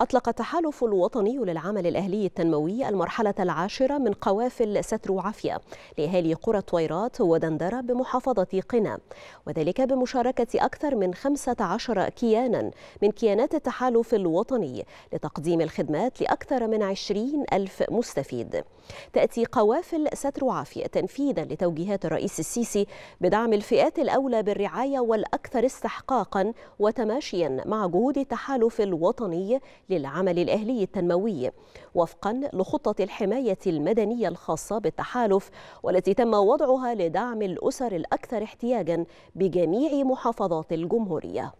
أطلق التحالف الوطني للعمل الأهلي التنموي المرحلة العاشرة من قوافل ستر وعافية لأهالي قرى طويرات ودندرة بمحافظة قنا، وذلك بمشاركة أكثر من 15 كيانا من كيانات التحالف الوطني لتقديم الخدمات لأكثر من 20,000 مستفيد. تأتي قوافل ستر وعافية تنفيذا لتوجيهات الرئيس السيسي بدعم الفئات الأولى بالرعاية والأكثر استحقاقا وتماشيا مع جهود التحالف الوطني للعمل الأهلي التنموي وفقا لخطة الحماية المدنية الخاصة بالتحالف، والتي تم وضعها لدعم الأسر الأكثر احتياجا بجميع محافظات الجمهورية.